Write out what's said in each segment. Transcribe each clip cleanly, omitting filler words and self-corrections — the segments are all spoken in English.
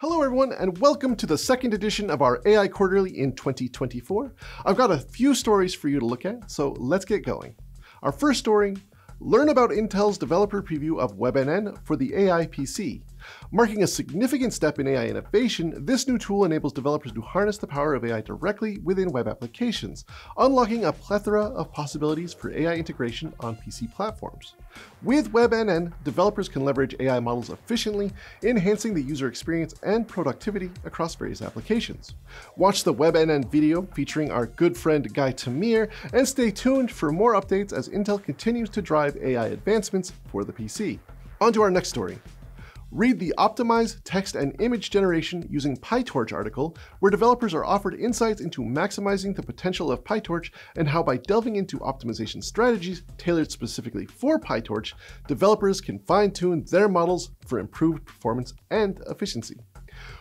Hello everyone, and welcome to the second edition of our AI Quarterly in 2024. I've got a few stories for you to look at, so let's get going. Our first story, learn about Intel's developer preview of WebNN for the AI PC. Marking a significant step in AI innovation, this new tool enables developers to harness the power of AI directly within web applications, unlocking a plethora of possibilities for AI integration on PC platforms. With WebNN, developers can leverage AI models efficiently, enhancing the user experience and productivity across various applications. Watch the WebNN video featuring our good friend Guy Tamir, and stay tuned for more updates as Intel continues to drive AI advancements for the PC. On to our next story. Read the Optimize Text and Image Generation using PyTorch article, where developers are offered insights into maximizing the potential of PyTorch and how by delving into optimization strategies tailored specifically for PyTorch, developers can fine-tune their models for improved performance and efficiency.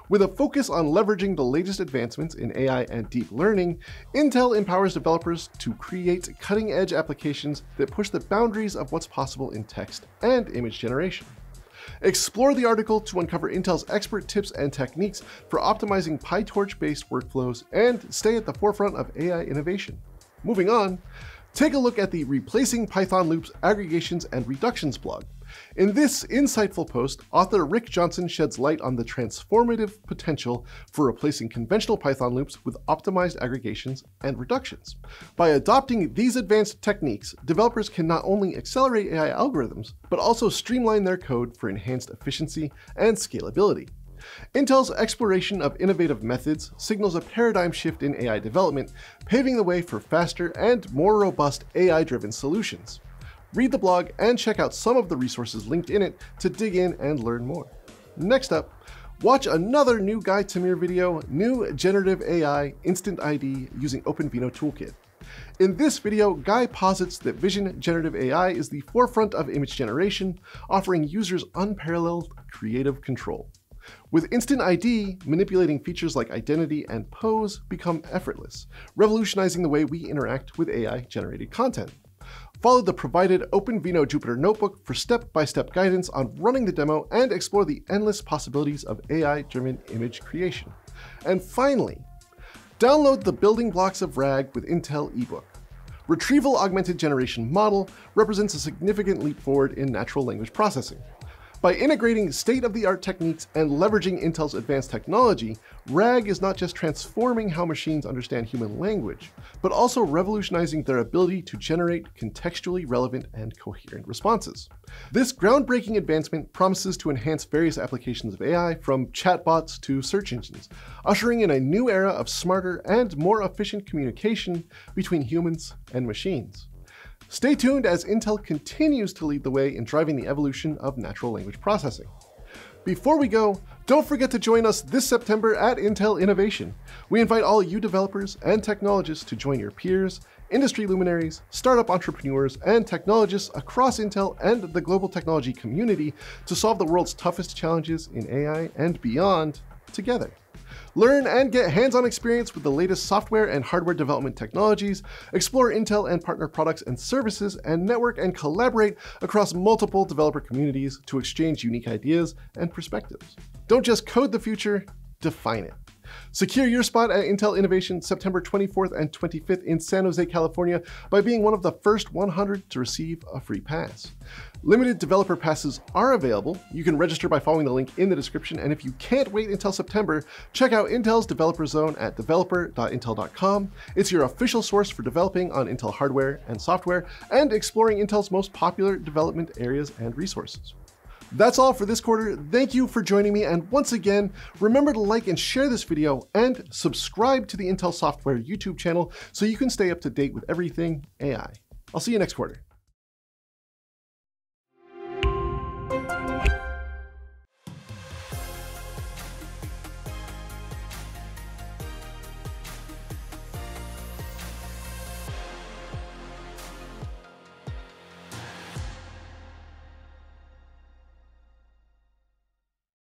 With a focus on leveraging the latest advancements in AI and deep learning, Intel empowers developers to create cutting-edge applications that push the boundaries of what's possible in text and image generation. Explore the article to uncover Intel's expert tips and techniques for optimizing PyTorch-based workflows and stay at the forefront of AI innovation. Moving on, take a look at the Replacing Python Loops, Aggregations, and Reductions blog. In this insightful post, author Rick Johnson sheds light on the transformative potential for replacing conventional Python loops with optimized aggregations and reductions. By adopting these advanced techniques, developers can not only accelerate AI algorithms, but also streamline their code for enhanced efficiency and scalability. Intel's exploration of innovative methods signals a paradigm shift in AI development, paving the way for faster and more robust AI-driven solutions. Read the blog and check out some of the resources linked in it to dig in and learn more. Next up, watch another new Guy Tamir video, New Generative AI Instant ID using OpenVINO Toolkit. In this video, Guy posits that Vision Generative AI is the forefront of image generation, offering users unparalleled creative control. With Instant ID, manipulating features like identity and pose become effortless, revolutionizing the way we interact with AI-generated content. Follow the provided OpenVINO Jupyter Notebook for step-by-step guidance on running the demo and explore the endless possibilities of AI-driven image creation. And finally, download the Building Blocks of RAG with Intel eBook. Retrieval Augmented Generation model represents a significant leap forward in natural language processing. By integrating state-of-the-art techniques and leveraging Intel's advanced technology, RAG is not just transforming how machines understand human language, but also revolutionizing their ability to generate contextually relevant and coherent responses. This groundbreaking advancement promises to enhance various applications of AI, from chatbots to search engines, ushering in a new era of smarter and more efficient communication between humans and machines. Stay tuned as Intel continues to lead the way in driving the evolution of natural language processing. Before we go, don't forget to join us this September at Intel Innovation. We invite all you developers and technologists to join your peers, industry luminaries, startup entrepreneurs, and technologists across Intel and the global technology community to solve the world's toughest challenges in AI and beyond together. Learn and get hands-on experience with the latest software and hardware development technologies, explore Intel and partner products and services, and network and collaborate across multiple developer communities to exchange unique ideas and perspectives. Don't just code the future, define it. Secure your spot at Intel Innovation September 24th and 25th in San Jose, California by being one of the first 100 to receive a free pass. Limited developer passes are available. You can register by following the link in the description, and if you can't wait until September, check out Intel's Developer Zone at developer.intel.com. It's your official source for developing on Intel hardware and software and exploring Intel's most popular development areas and resources. That's all for this quarter. Thank you for joining me. And once again, remember to like and share this video and subscribe to the Intel Software YouTube channel so you can stay up to date with everything AI. I'll see you next quarter.